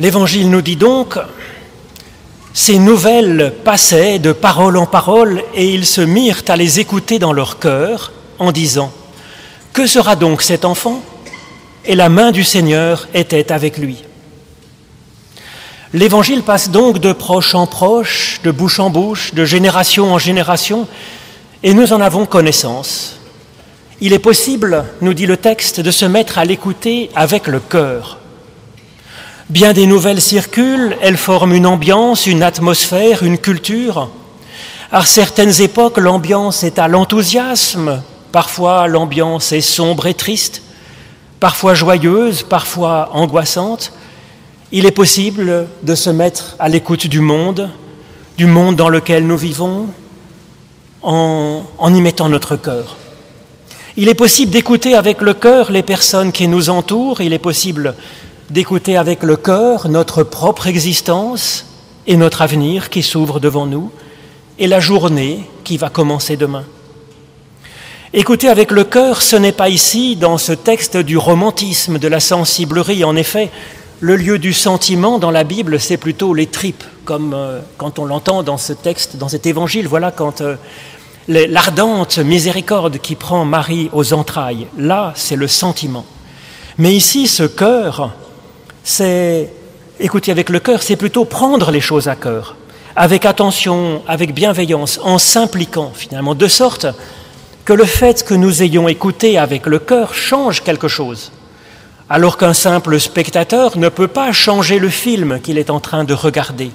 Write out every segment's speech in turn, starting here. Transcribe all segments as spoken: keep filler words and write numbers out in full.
L'Évangile nous dit donc, ces nouvelles passaient de parole en parole et ils se mirent à les écouter dans leur cœur en disant, « Que sera donc cet enfant ?» Et la main du Seigneur était avec lui. L'Évangile passe donc de proche en proche, de bouche en bouche, de génération en génération, et nous en avons connaissance. Il est possible, nous dit le texte, de se mettre à l'écouter avec le cœur. Bien des nouvelles circulent, elles forment une ambiance, une atmosphère, une culture. À certaines époques, l'ambiance est à l'enthousiasme, parfois l'ambiance est sombre et triste, parfois joyeuse, parfois angoissante. Il est possible de se mettre à l'écoute du monde, du monde dans lequel nous vivons, en, en y mettant notre cœur. Il est possible d'écouter avec le cœur les personnes qui nous entourent, il est possible d'écouter avec le cœur notre propre existence et notre avenir qui s'ouvre devant nous et la journée qui va commencer demain. Écouter avec le cœur, ce n'est pas ici, dans ce texte, du romantisme, de la sensiblerie. En effet, le lieu du sentiment dans la Bible, c'est plutôt les tripes, comme euh, quand on l'entend dans ce texte, dans cet évangile, voilà quand... Euh, l'ardente miséricorde qui prend Marie aux entrailles, là, c'est le sentiment. Mais ici, ce cœur, c'est, écoutez, avec le cœur, c'est plutôt prendre les choses à cœur, avec attention, avec bienveillance, en s'impliquant finalement, de sorte que le fait que nous ayons écouté avec le cœur change quelque chose, alors qu'un simple spectateur ne peut pas changer le film qu'il est en train de regarder.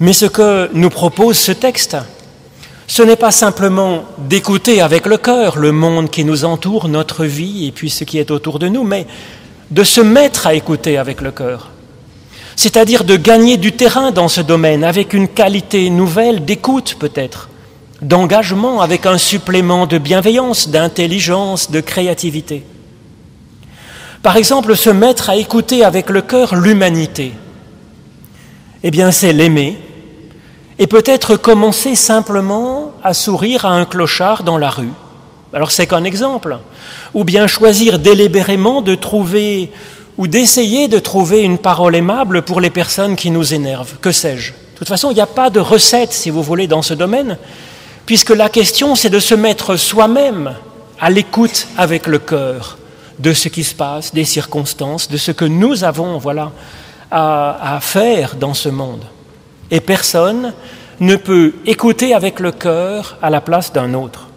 Mais ce que nous propose ce texte, ce n'est pas simplement d'écouter avec le cœur le monde qui nous entoure, notre vie et puis ce qui est autour de nous, mais de se mettre à écouter avec le cœur. C'est-à-dire de gagner du terrain dans ce domaine, avec une qualité nouvelle d'écoute peut-être, d'engagement, avec un supplément de bienveillance, d'intelligence, de créativité. Par exemple, se mettre à écouter avec le cœur l'humanité, eh bien c'est l'aimer, et peut-être commencer simplement à sourire à un clochard dans la rue. Alors c'est qu'un exemple. Ou bien choisir délibérément de trouver ou d'essayer de trouver une parole aimable pour les personnes qui nous énervent. Que sais-je? De toute façon, il n'y a pas de recette, si vous voulez, dans ce domaine, puisque la question, c'est de se mettre soi-même à l'écoute avec le cœur de ce qui se passe, des circonstances, de ce que nous avons, voilà, à, à faire dans ce monde. Et personne ne peut écouter avec le cœur à la place d'un autre.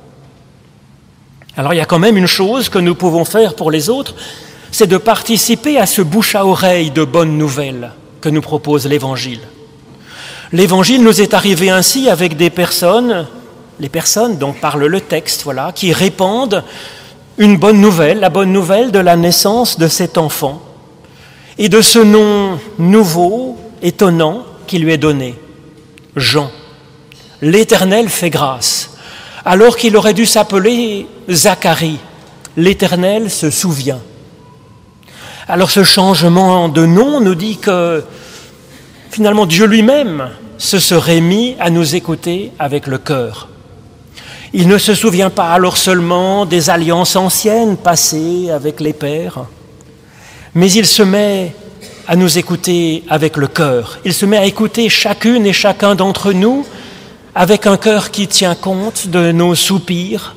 Alors il y a quand même une chose que nous pouvons faire pour les autres, c'est de participer à ce bouche à oreille de bonnes nouvelles que nous propose l'Évangile. L'Évangile nous est arrivé ainsi avec des personnes, les personnes dont parle le texte, voilà, qui répandent une bonne nouvelle, la bonne nouvelle de la naissance de cet enfant et de ce nom nouveau, étonnant, qui lui est donné. Jean. L'Éternel fait grâce, alors qu'il aurait dû s'appeler Zacharie. L'Éternel se souvient. Alors ce changement de nom nous dit que finalement Dieu lui-même se serait mis à nous écouter avec le cœur. Il ne se souvient pas alors seulement des alliances anciennes passées avec les pères, mais il se met à nous écouter avec le cœur. Il se met à écouter chacune et chacun d'entre nous avec un cœur qui tient compte de nos soupirs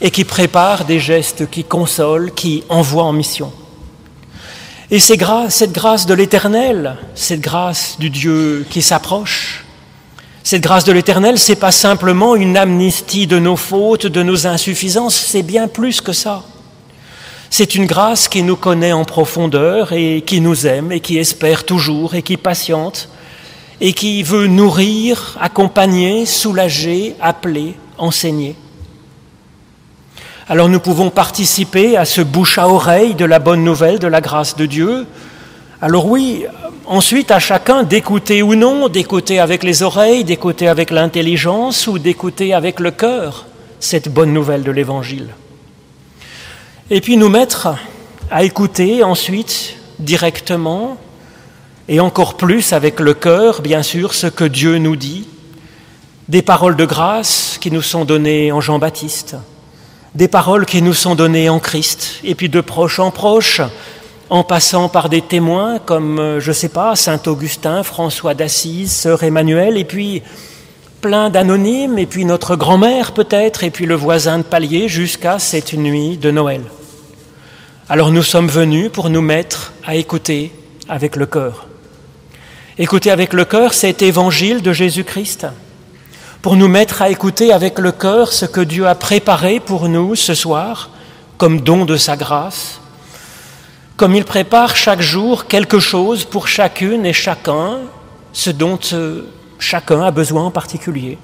et qui prépare des gestes qui consolent, qui envoient en mission. Et c'est grâce, cette grâce de l'Éternel, cette grâce du Dieu qui s'approche, cette grâce de l'Éternel, c'est pas simplement une amnistie de nos fautes, de nos insuffisances, c'est bien plus que ça. C'est une grâce qui nous connaît en profondeur et qui nous aime et qui espère toujours et qui patiente et qui veut nourrir, accompagner, soulager, appeler, enseigner. Alors nous pouvons participer à ce bouche à oreille de la bonne nouvelle, de la grâce de Dieu. Alors oui, ensuite à chacun d'écouter ou non, d'écouter avec les oreilles, d'écouter avec l'intelligence ou d'écouter avec le cœur cette bonne nouvelle de l'Évangile. Et puis nous mettre à écouter ensuite directement et encore plus avec le cœur, bien sûr, ce que Dieu nous dit, des paroles de grâce qui nous sont données en Jean-Baptiste, des paroles qui nous sont données en Christ, et puis de proche en proche, en passant par des témoins comme, je ne sais pas, Saint Augustin, François d'Assise, Sœur Emmanuel, et puis plein d'anonymes, et puis notre grand-mère peut-être, et puis le voisin de palier, jusqu'à cette nuit de Noël. Alors nous sommes venus pour nous mettre à écouter avec le cœur. Écouter avec le cœur cet évangile de Jésus-Christ, pour nous mettre à écouter avec le cœur ce que Dieu a préparé pour nous ce soir, comme don de sa grâce, comme il prépare chaque jour quelque chose pour chacune et chacun, ce dont euh, chacun a besoin en particulier.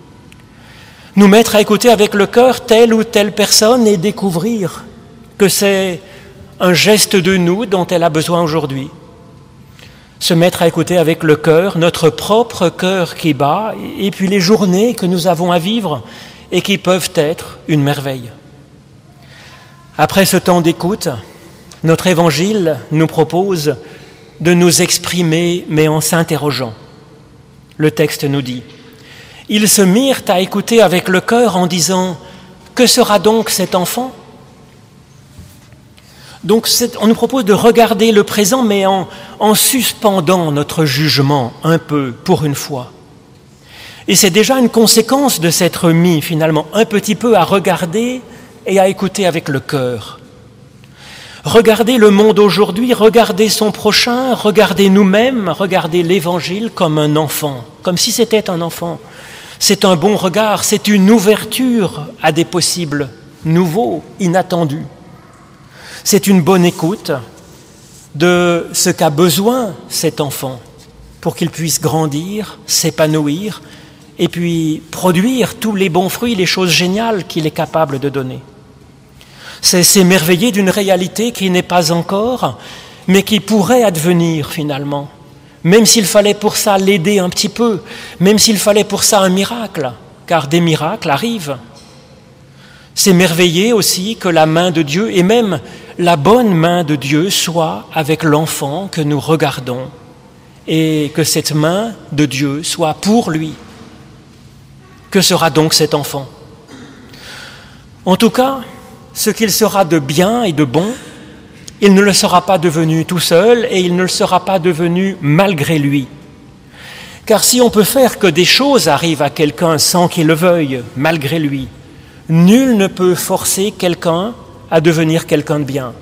Nous mettre à écouter avec le cœur telle ou telle personne et découvrir que c'est un geste de nous dont elle a besoin aujourd'hui. Se mettre à écouter avec le cœur, notre propre cœur qui bat, et puis les journées que nous avons à vivre et qui peuvent être une merveille. Après ce temps d'écoute, notre évangile nous propose de nous exprimer, mais en s'interrogeant. Le texte nous dit « Ils se mirent à écouter avec le cœur en disant « Que sera donc cet enfant ?» Donc on nous propose de regarder le présent, mais en, en suspendant notre jugement un peu, pour une fois. Et c'est déjà une conséquence de s'être mis, finalement, un petit peu à regarder et à écouter avec le cœur. Regarder le monde aujourd'hui, regarder son prochain, regarder nous-mêmes, regarder l'Évangile comme un enfant, comme si c'était un enfant. C'est un bon regard, c'est une ouverture à des possibles nouveaux, inattendus. C'est une bonne écoute de ce qu'a besoin cet enfant pour qu'il puisse grandir, s'épanouir et puis produire tous les bons fruits, les choses géniales qu'il est capable de donner. C'est s'émerveiller d'une réalité qui n'est pas encore, mais qui pourrait advenir finalement, même s'il fallait pour ça l'aider un petit peu, même s'il fallait pour ça un miracle, car des miracles arrivent. S'émerveiller aussi que la main de Dieu, et même la bonne main de Dieu, soit avec l'enfant que nous regardons, et que cette main de Dieu soit pour lui. Que sera donc cet enfant? En tout cas, ce qu'il sera de bien et de bon, il ne le sera pas devenu tout seul, et il ne le sera pas devenu malgré lui. Car si on peut faire que des choses arrivent à quelqu'un sans qu'il le veuille, malgré lui, nul ne peut forcer quelqu'un à devenir quelqu'un de bien.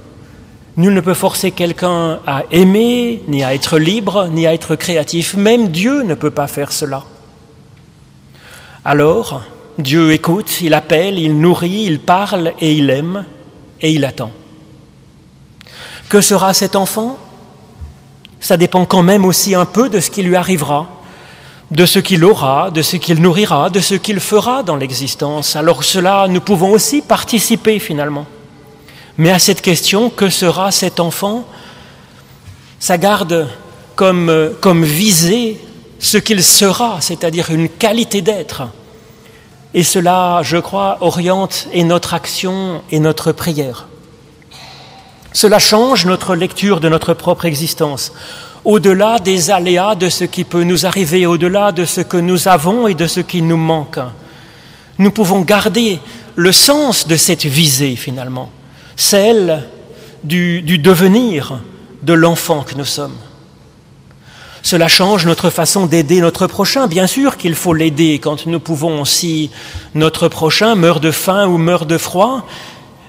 Nul ne peut forcer quelqu'un à aimer, ni à être libre, ni à être créatif. Même Dieu ne peut pas faire cela. Alors, Dieu écoute, il appelle, il nourrit, il parle et il aime, et il attend. Que sera cet enfant? Ça dépend quand même aussi un peu de ce qui lui arrivera, de ce qu'il aura, de ce qu'il nourrira, de ce qu'il fera dans l'existence. Alors cela, nous pouvons aussi participer finalement. Mais à cette question, que sera cet enfant? Ça garde comme, comme visée ce qu'il sera, c'est-à-dire une qualité d'être. Et cela, je crois, oriente et notre action et notre prière. Cela change notre lecture de notre propre existence. Au-delà des aléas de ce qui peut nous arriver, au-delà de ce que nous avons et de ce qui nous manque. Nous pouvons garder le sens de cette visée, finalement, celle du, du devenir de l'enfant que nous sommes. Cela change notre façon d'aider notre prochain. Bien sûr qu'il faut l'aider quand nous pouvons, si notre prochain meurt de faim ou meurt de froid,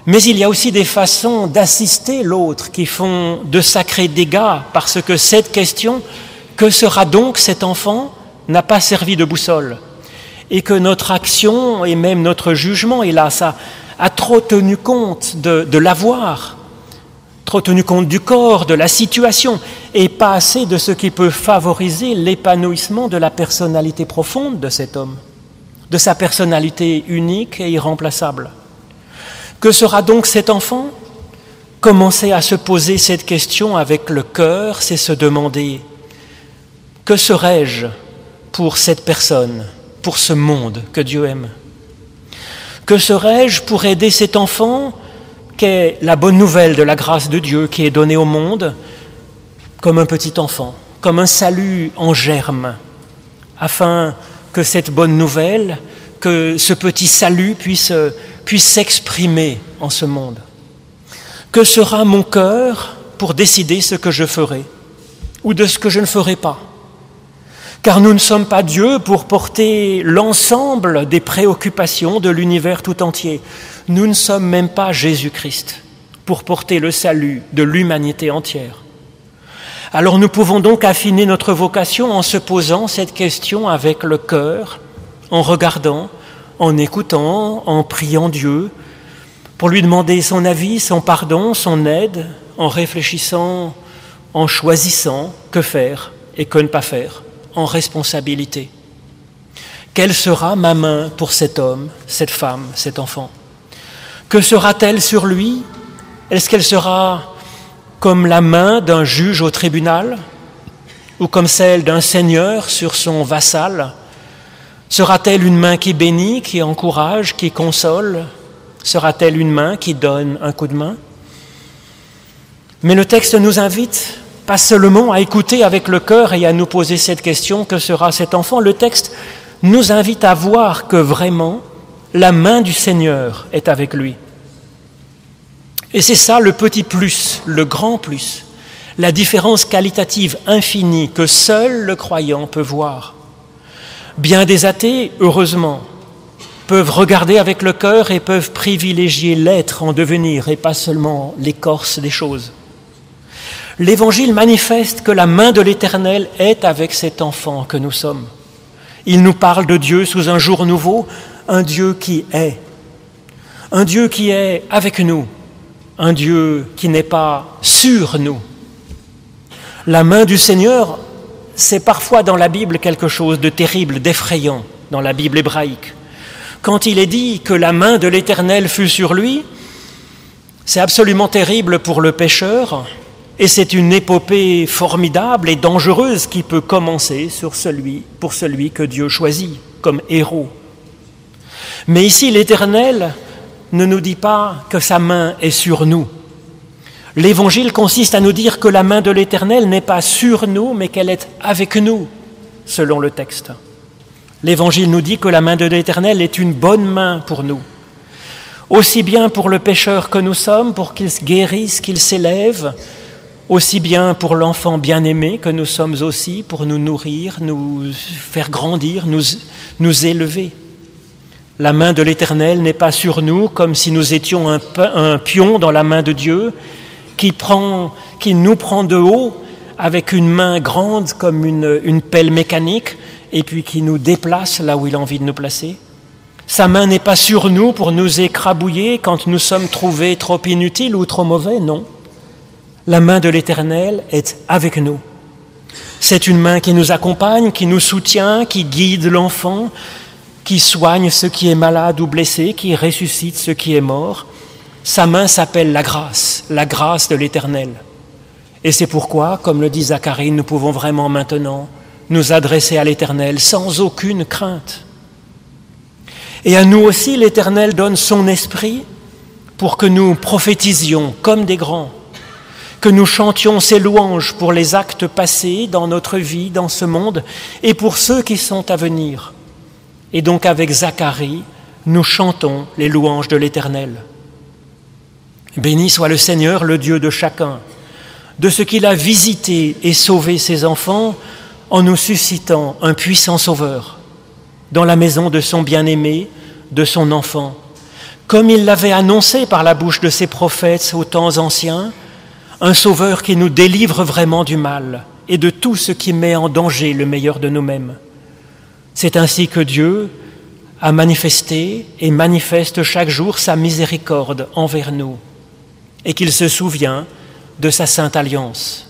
mais il y a aussi des façons d'assister l'autre qui font de sacrés dégâts, parce que cette question « Que sera donc cet enfant ?» n'a pas servi de boussole. Et que notre action et même notre jugement, hélas, a, a trop tenu compte de, de l'avoir, trop tenu compte du corps, de la situation, et pas assez de ce qui peut favoriser l'épanouissement de la personnalité profonde de cet homme, de sa personnalité unique et irremplaçable. Que sera donc cet enfant? Commencer à se poser cette question avec le cœur, c'est se demander « Que serai-je pour cette personne, pour ce monde que Dieu aime? Que serai-je pour aider cet enfant qu'est la bonne nouvelle de la grâce de Dieu qui est donnée au monde comme un petit enfant, comme un salut en germe, afin que cette bonne nouvelle, que ce petit salut puisse... puisse s'exprimer en ce monde. Que sera mon cœur pour décider ce que je ferai ou de ce que je ne ferai pas. Car nous ne sommes pas Dieu pour porter l'ensemble des préoccupations de l'univers tout entier. Nous ne sommes même pas Jésus-Christ pour porter le salut de l'humanité entière. Alors nous pouvons donc affiner notre vocation en se posant cette question avec le cœur, en regardant, en écoutant, en priant Dieu, pour lui demander son avis, son pardon, son aide, en réfléchissant, en choisissant que faire et que ne pas faire. En responsabilité. Quelle sera ma main pour cet homme, cette femme, cet enfant? Que sera-t-elle sur lui? Est-ce qu'elle sera comme la main d'un juge au tribunal ou comme celle d'un seigneur sur son vassal? Sera-t-elle une main qui bénit, qui encourage, qui console? Sera-t-elle une main qui donne un coup de main? Mais le texte nous invite pas seulement à écouter avec le cœur et à nous poser cette question, que sera cet enfant? Le texte nous invite à voir que vraiment, la main du Seigneur est avec lui. Et c'est ça le petit plus, le grand plus, la différence qualitative infinie que seul le croyant peut voir. Bien des athées, heureusement, peuvent regarder avec le cœur et peuvent privilégier l'être en devenir et pas seulement l'écorce des choses. L'Évangile manifeste que la main de l'Éternel est avec cet enfant que nous sommes. Il nous parle de Dieu sous un jour nouveau, un Dieu qui est. Un Dieu qui est avec nous, un Dieu qui n'est pas sur nous. La main du Seigneur, c'est parfois dans la Bible quelque chose de terrible, d'effrayant, dans la Bible hébraïque. Quand il est dit que la main de l'Éternel fut sur lui, c'est absolument terrible pour le pécheur. Et c'est une épopée formidable et dangereuse qui peut commencer sur celui, pour celui que Dieu choisit comme héros. Mais ici, l'Éternel ne nous dit pas que sa main est sur nous. L'Évangile consiste à nous dire que la main de l'Éternel n'est pas sur nous, mais qu'elle est avec nous, selon le texte. L'Évangile nous dit que la main de l'Éternel est une bonne main pour nous. Aussi bien pour le pécheur que nous sommes, pour qu'il se guérisse, qu'il s'élève, aussi bien pour l'enfant bien-aimé que nous sommes aussi, pour nous nourrir, nous faire grandir, nous, nous élever. La main de l'Éternel n'est pas sur nous comme si nous étions un, un pion dans la main de Dieu qui, prend, qui nous prend de haut avec une main grande comme une, une pelle mécanique et puis qui nous déplace là où il a envie de nous placer. Sa main n'est pas sur nous pour nous écrabouiller quand nous sommes trouvés trop inutiles ou trop mauvais, non. La main de l'Éternel est avec nous. C'est une main qui nous accompagne, qui nous soutient, qui guide l'enfant, qui soigne ce qui est malade ou blessé, qui ressuscite ce qui est mort. Sa main s'appelle la grâce, la grâce de l'Éternel. Et c'est pourquoi, comme le dit Zacharie, nous pouvons vraiment maintenant nous adresser à l'Éternel sans aucune crainte. Et à nous aussi, l'Éternel donne son esprit pour que nous prophétisions comme des grands, que nous chantions ses louanges pour les actes passés dans notre vie, dans ce monde, et pour ceux qui sont à venir. Et donc avec Zacharie, nous chantons les louanges de l'Éternel. Béni soit le Seigneur, le Dieu de chacun, de ce qu'il a visité et sauvé ses enfants en nous suscitant un puissant sauveur dans la maison de son bien-aimé, de son enfant. Comme il l'avait annoncé par la bouche de ses prophètes aux temps anciens, un sauveur qui nous délivre vraiment du mal et de tout ce qui met en danger le meilleur de nous-mêmes. C'est ainsi que Dieu a manifesté et manifeste chaque jour sa miséricorde envers nous et qu'il se souvient de sa sainte alliance,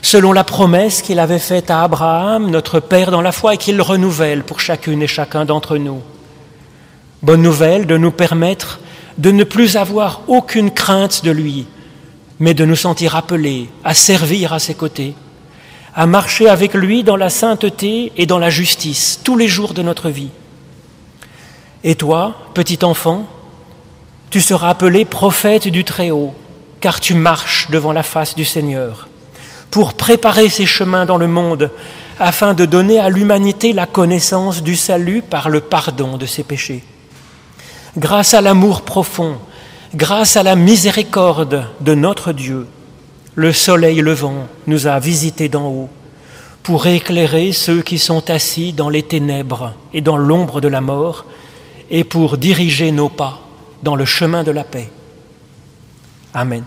selon la promesse qu'il avait faite à Abraham, notre père dans la foi, et qu'il renouvelle pour chacune et chacun d'entre nous. Bonne nouvelle de nous permettre de ne plus avoir aucune crainte de lui, mais de nous sentir appelés à servir à ses côtés, à marcher avec lui dans la sainteté et dans la justice, tous les jours de notre vie. Et toi, petit enfant, tu seras appelé prophète du Très-Haut, car tu marches devant la face du Seigneur, pour préparer ses chemins dans le monde, afin de donner à l'humanité la connaissance du salut par le pardon de ses péchés. Grâce à l'amour profond, grâce à la miséricorde de notre Dieu, Le soleil levant nous a visités d'en haut pour éclairer ceux qui sont assis dans les ténèbres et dans l'ombre de la mort et pour diriger nos pas dans le chemin de la paix. Amen.